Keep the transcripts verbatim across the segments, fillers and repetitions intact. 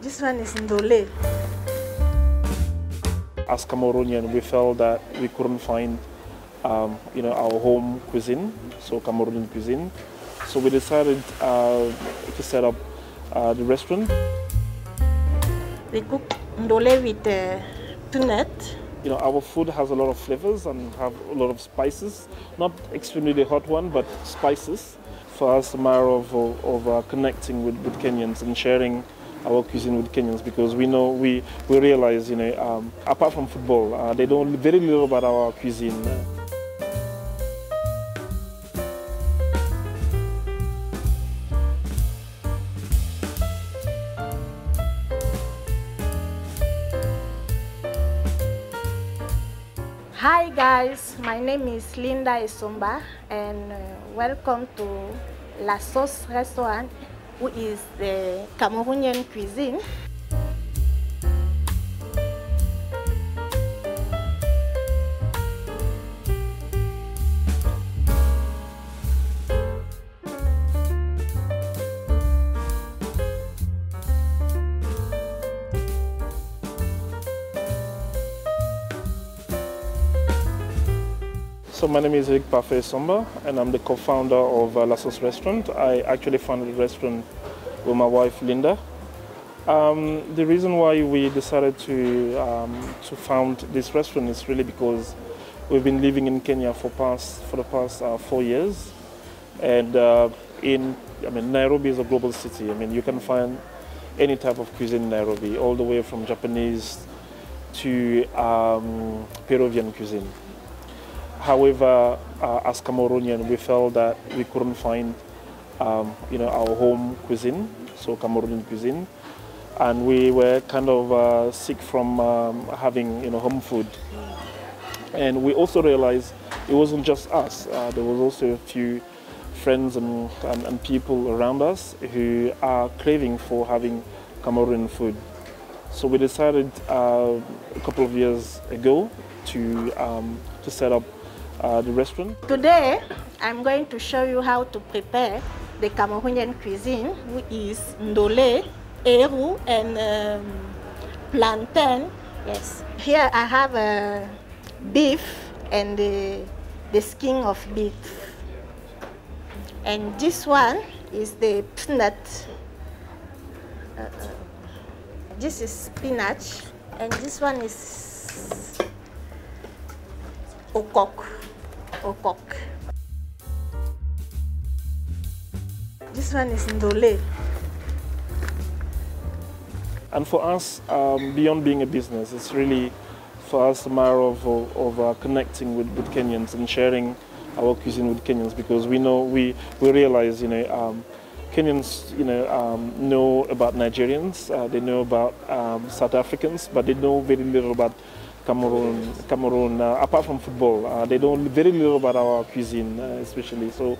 This one is Ndole. As Cameroonian, we felt that we couldn't find um, you know, our home cuisine, so Cameroonian cuisine. So we decided uh, to set up uh, the restaurant. We cook Ndole with uh, peanut. You know, our food has a lot of flavors and have a lot of spices. Not extremely the hot one, but spices. For us, a matter of, of, of uh, connecting with, with Kenyans and sharing our cuisine with Kenyans, because we know, we, we realize, you know, um, apart from football, uh, they know very little about our cuisine. Hi guys, my name is Linda Isomba and uh, welcome to La Sauce Restaurant, who is the Cameroonian cuisine. So my name is Eric Parfait-Somba and I'm the co-founder of uh, La Sauce Restaurant. I actually founded the restaurant with my wife Linda. Um, the reason why we decided to, um, to found this restaurant is really because we've been living in Kenya for, past, for the past uh, four years. And uh, in, I mean, Nairobi is a global city. I mean, you can find any type of cuisine in Nairobi, all the way from Japanese to um, Peruvian cuisine. However, uh, as Cameroonian, we felt that we couldn't find, um, you know, our home cuisine, so Cameroonian cuisine, and we were kind of uh, sick from um, having, you know, home food. And we also realized it wasn't just us. Uh, there was also a few friends and, and, and people around us who are craving for having Cameroonian food. So we decided uh, a couple of years ago to um, to set up Uh, the restaurant. Today, I'm going to show you how to prepare the Cameroonian cuisine, which is ndole, eru, and um, plantain. Yes. Here I have uh, beef and the, the skin of beef. And this one is the peanut. Uh, this is spinach, and this one is okok. Okok. This one is ndole. And for us, um, beyond being a business, it's really for us a matter of, of, of uh, connecting with, with Kenyans and sharing our cuisine with Kenyans, because we know, we, we realize, you know, um, Kenyans, you know, um, know about Nigerians, uh, they know about um, South Africans, but they know very little about Cameroon, Cameroon uh, apart from football, uh, they know very little about our cuisine, uh, especially. So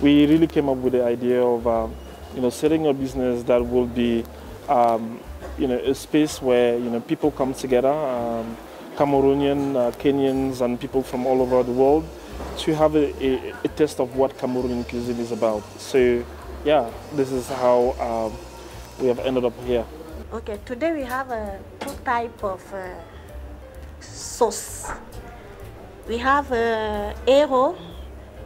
we really came up with the idea of, uh, you know, setting a business that will be, um, you know, a space where, you know, people come together, um, Cameroonian, uh, Kenyans, and people from all over the world, to have a, a, a taste of what Cameroonian cuisine is about. So, yeah, this is how um, we have ended up here. Okay, today we have uh, two type of Uh... sauce. We have uh, ero.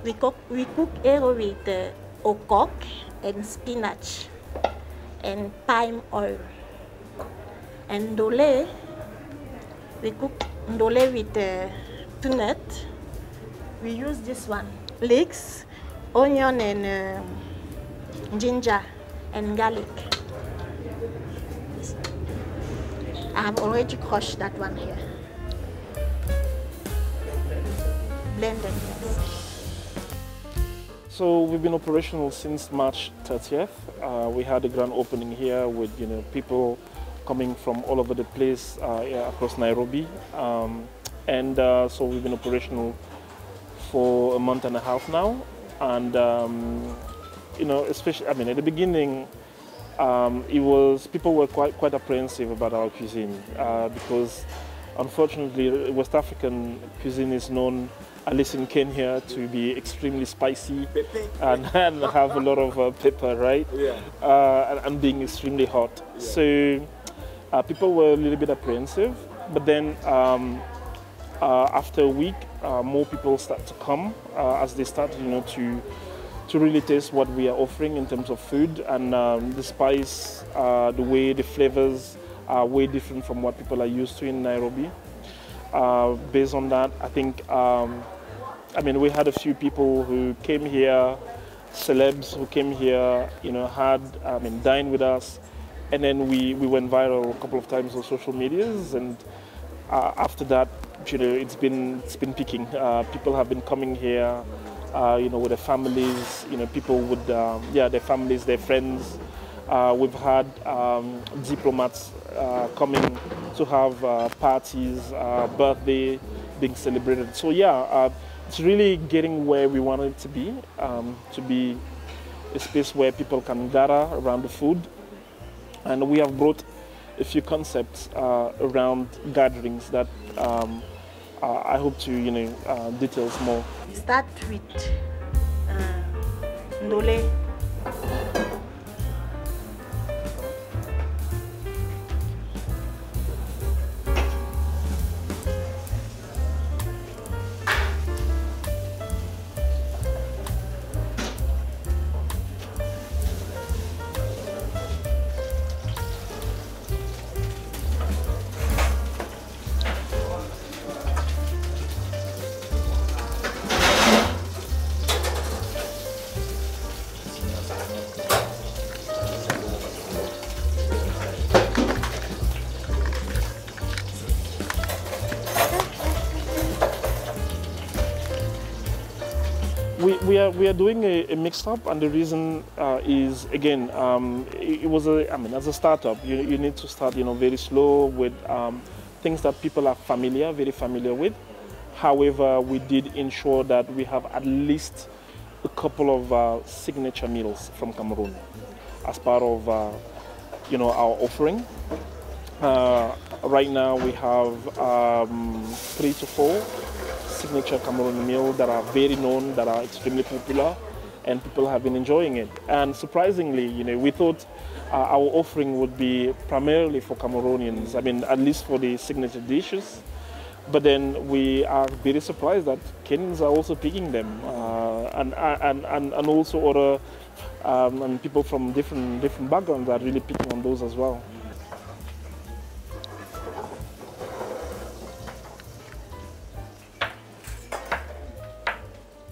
We cook we cook ero with uh, okok and spinach and palm oil. And ndole, we cook ndole with uh, peanut. We use this one: leeks, onion, and uh, ginger and garlic. I have already crushed that one here. So we've been operational since March thirtieth. Uh, we had a grand opening here with, you know, people coming from all over the place uh, yeah, across Nairobi, um, and uh, so we've been operational for a month and a half now. And um, you know, especially, I mean, at the beginning, um, it was people were quite quite apprehensive about our cuisine uh, because, unfortunately, West African cuisine is known Alison came here to be extremely spicy and, and have a lot of uh, pepper, right? Yeah. Uh, and, and being extremely hot. Yeah. So uh, people were a little bit apprehensive, but then um, uh, after a week, uh, more people start to come uh, as they start, you know, to to really taste what we are offering in terms of food and um, the spice, uh, the way the flavors are way different from what people are used to in Nairobi. Uh, based on that, I think, um, I mean, we had a few people who came here, celebs who came here, you know, had, I mean, dined with us, and then we, we went viral a couple of times on social medias, and uh, after that, you know, it's been, it's been picking. Uh, people have been coming here, uh, you know, with their families, you know, people with, um, yeah, their families, their friends. Uh, we've had um, diplomats uh, coming to have uh, parties, uh, birthday being celebrated. So yeah, uh, it's really getting where we want it to be, um, to be a space where people can gather around the food. And we have brought a few concepts uh, around gatherings that um, uh, I hope to, you know, uh, details more. Start with uh, Ndole. We are, we are doing a, a mix-up, and the reason uh, is, again, um, it, it was a, I mean, as a startup, you, you need to start, you know, very slow with um, things that people are familiar, very familiar with. However, we did ensure that we have at least a couple of uh, signature meals from Cameroon as part of, uh, you know, our offering. Uh, right now, we have um, three to four signature Cameroon meals that are very known, that are extremely popular, and people have been enjoying it. And surprisingly, you know, we thought uh, our offering would be primarily for Cameroonians, I mean, at least for the signature dishes. But then we are very surprised that Kenyans are also picking them, uh, and, and, and, and also other um, and people from different, different backgrounds are really picking on those as well.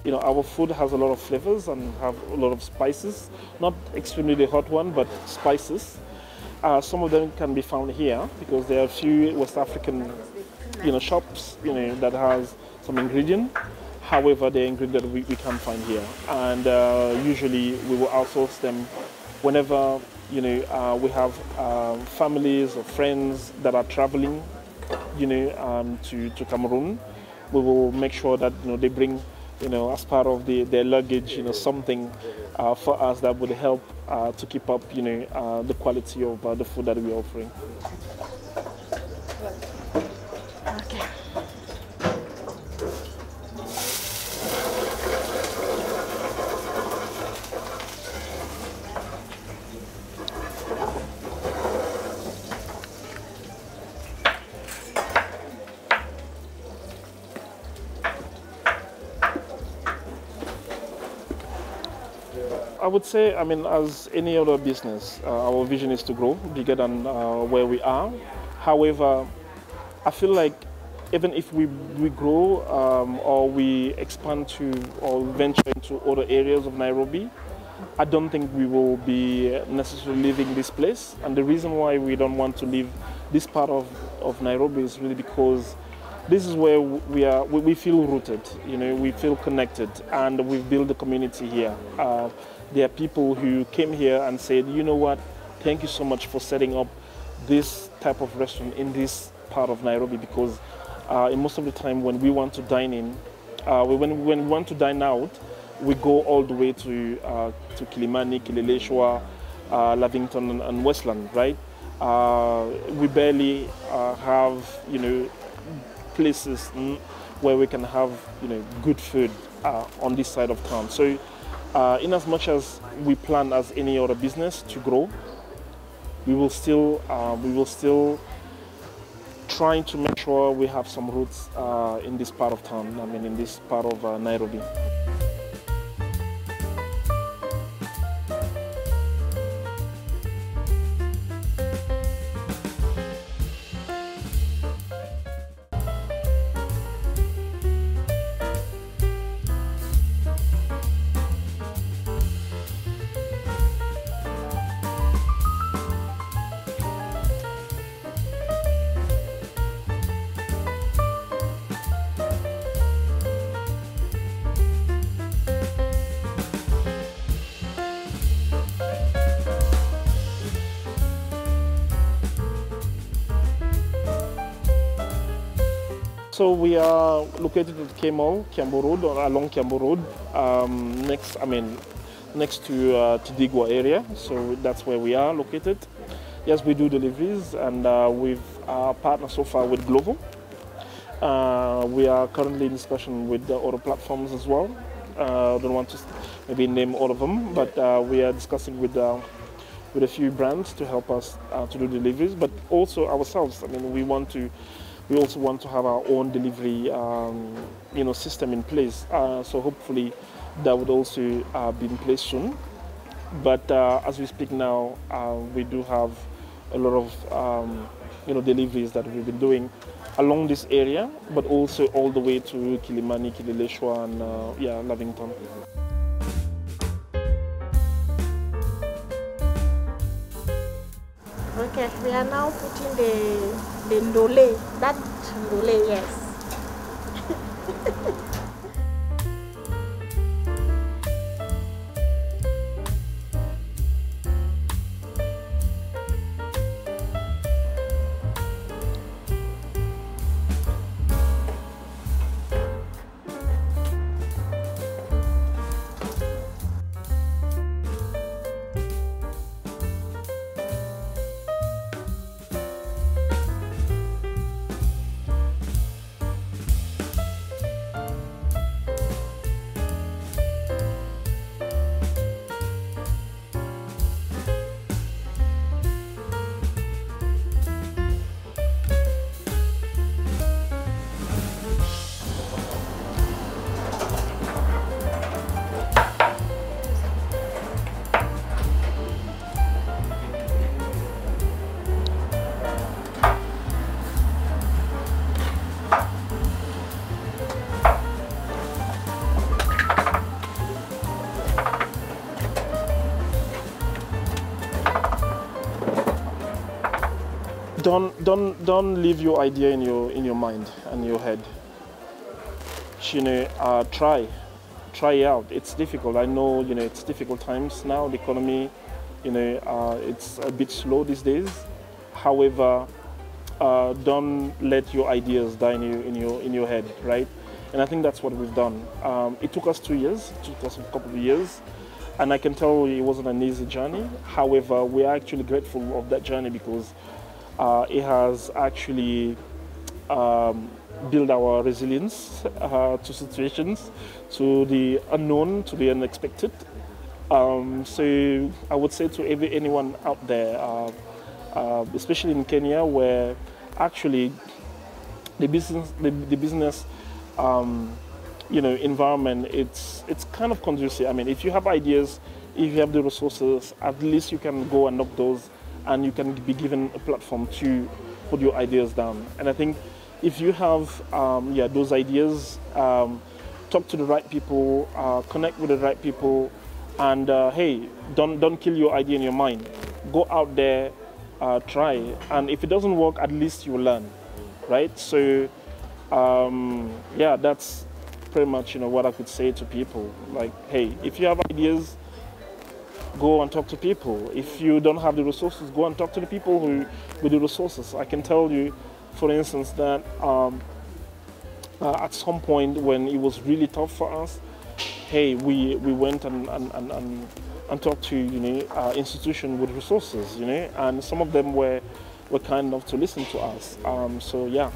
You know, our food has a lot of flavors and have a lot of spices, not extremely hot one, but spices. Uh, some of them can be found here because there are a few West African, you know, shops, you know, that has some ingredient. However, the ingredient we, we can't find here, and uh, usually we will outsource them whenever, you know, uh, we have uh, families or friends that are traveling, you know, um, to to Cameroon. We will make sure that, you know, they bring, you know, as part of the, their luggage, you know, something uh, for us that would help uh, to keep up, you know, uh, the quality of uh, the food that we're offering. Okay. I would say, I mean, as any other business, uh, our vision is to grow bigger than uh, where we are. However, I feel like even if we, we grow um, or we expand to or venture into other areas of Nairobi, I don't think we will be necessarily leaving this place. And the reason why we don't want to leave this part of, of Nairobi is really because this is where we are. We feel rooted, you know, we feel connected, and we've built a community here. Uh, There are people who came here and said, you know what, thank you so much for setting up this type of restaurant in this part of Nairobi, because uh, in most of the time when we want to dine in, uh, when, when we want to dine out, we go all the way to, uh, to Kilimani, Kileleshwa, uh, Lavington and Westland, right? Uh, we barely uh, have, you know, places where we can have, you know, good food uh, on this side of town. So uh, in as much as we plan as any other business to grow, we will still uh, we will still trying to make sure we have some roots uh, in this part of town, I mean in this part of uh, Nairobi. So we are located at Kemal, Kiambu Road, or along Kiambu Road, um, next, I mean, next to uh, Tidigua area. So that's where we are located. Yes, we do deliveries, and uh, we've uh, partnered so far with Glovo. Uh, we are currently in discussion with the other platforms as well. I uh, don't want to maybe name all of them, but uh, we are discussing with uh, with a few brands to help us uh, to do deliveries, but also ourselves. I mean, we want to. We also want to have our own delivery, um, you know, system in place. Uh, so hopefully, that would also uh, be in place soon. But uh, as we speak now, uh, we do have a lot of, um, you know, deliveries that we've been doing along this area, but also all the way to Kilimani, Kileleshwa, and uh, yeah, Lavington. Okay, we are now putting the. The Ndole, that Ndole, yes. Don't, don't, don't leave your idea in your, in your mind and your head. You know, uh, try, try out. It's difficult. I know, you know, it's difficult times now. The economy, you know, uh, it's a bit slow these days. However, uh, don't let your ideas die in your, in your, in your head, right? And I think that's what we've done. Um, it took us two years, it took us a couple of years. And I can tell you it wasn't an easy journey. However, we are actually grateful of that journey because Uh, it has actually um, built our resilience uh, to situations, to the unknown, to the unexpected. Um, so I would say to every, anyone out there, uh, uh, especially in Kenya, where actually the business, the, the business, um, you know, environment, it's it's kind of conducive. I mean, if you have ideas, if you have the resources, at least you can go and knock those. And you can be given a platform to put your ideas down. And I think if you have um, yeah, those ideas, um, talk to the right people, uh, connect with the right people, and uh, hey, don't, don't kill your idea in your mind. Go out there, uh, try, and if it doesn't work, at least you learn, right? So um, yeah, that's pretty much, you know, what I could say to people. Like, hey, if you have ideas, go and talk to people. If you don't have the resources, go and talk to the people who with the resources. I can tell you, for instance, that um, uh, at some point when it was really tough for us, hey, we we went and and and, and, and talked to, you know, uh, institutions with resources, you know, and some of them were were kind enough to listen to us. Um, so yeah.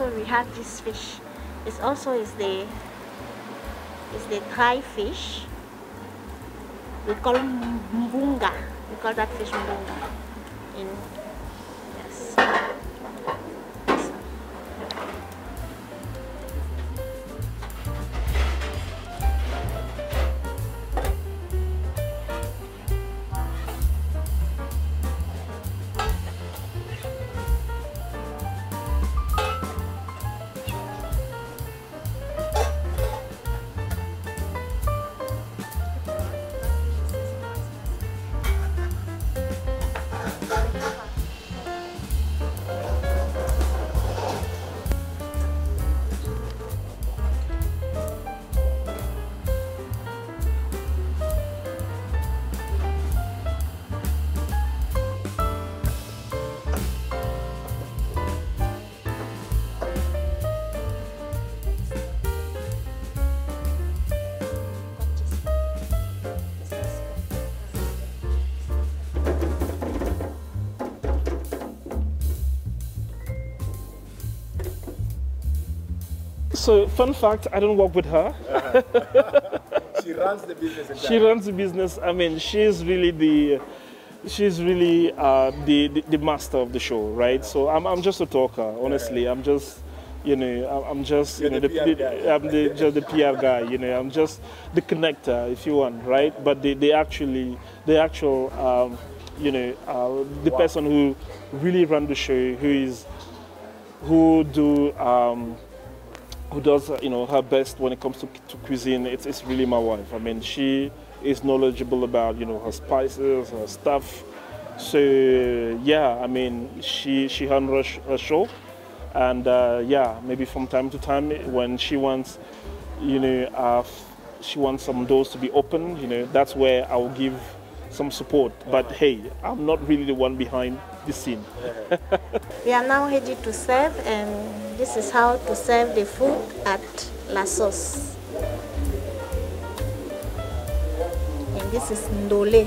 also we have this fish. It's also is the is the dry fish. We call it mbunga. We call that fish mbunga. In yes. So, fun fact, I don't work with her. Uh-huh. She runs the business. Entirely. She runs the business. I mean, she's really the, she's really uh, the, the the master of the show, right? Uh-huh. So I'm I'm just a talker, honestly. Uh-huh. I'm just, you know, I'm just You're you know the, the, the guy, I'm the just the P R guy, you know. I'm just the connector, if you want, right? But they they actually the actual um, you know uh, the wow. person who really runs the show, who is who do. Um, who does you know her best when it comes to, to cuisine, it's, it's really my wife. I mean, she is knowledgeable about you know her spices, her stuff. So yeah, I mean, she she handles her show, and uh, yeah, maybe from time to time when she wants you know uh, she wants some doors to be open, you know that's where I'll give some support. But hey, I'm not really the one behind the scene. We are now headed to serve, and this is how to serve the food at La Sauce. And this is Ndole.